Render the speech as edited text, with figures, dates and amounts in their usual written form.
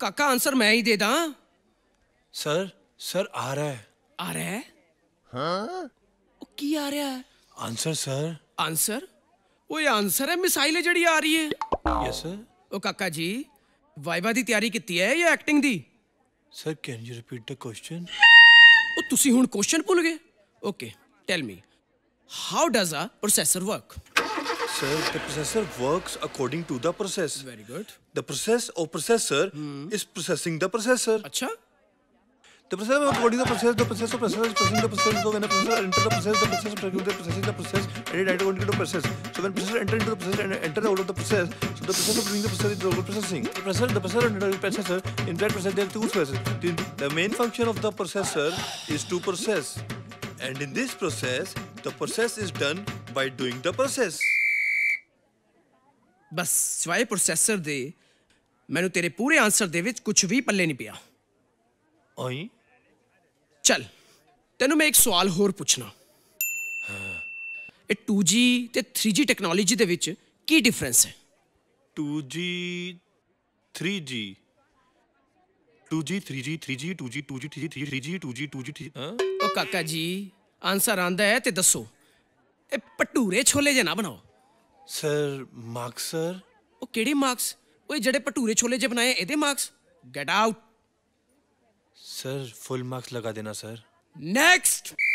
काका आंसर मैं ही दे दा। सर सर आ रहा है। आ रहा है? हाँ की आ रहा है? Answer sir. आंसर? वो ये आंसर है मिसाइल है जड़ी आ रही है। Yes sir. ओ काका जी वाइवा दी तैयारी कितनी है या एक्टिंग दी? Sir can you repeat the question? ओ तुसी हुन क्वेश्चन भूल गए। Okay tell me how does a processor work? Sir, the processor works according to the process. Very good. The process or processor is processing the processor. अच्छा? The processor according to the process. The process or processor is processing the process. So when the processor enters the process, the process is processing the process. And it according to the process. So when processor enters into the process and enters out of the process, so the processor doing the process is over processing. The processor and the processor in that process there are two processes. The main function of the processor is to process, and in this process, the process is done by doing the process. बस सिवाय processor दे मैनू तेरे पूरे answer दे विच कुछ भी पल्ले नहीं पिया। आई चल तेनू मैं एक सवाल होर पूछना। हाँ। 2G ते 3G टेक्नोलॉजी दे विच की डिफरेंस है? 2G 3G 2G 3G 3G 2G 2G 3G 3G 2G 2G 3G। हाँ ओ काका जी आंसर आंदा है ते दसो। ए भटूरे छोले जे ना बनाओ। Sir marks sir. ओ केड़े मार्क्स? ओए जड़े भटूरे छोले जे बनाए एदे marks? Get out. Sir full marks लगा देना सर। नेक्स्ट।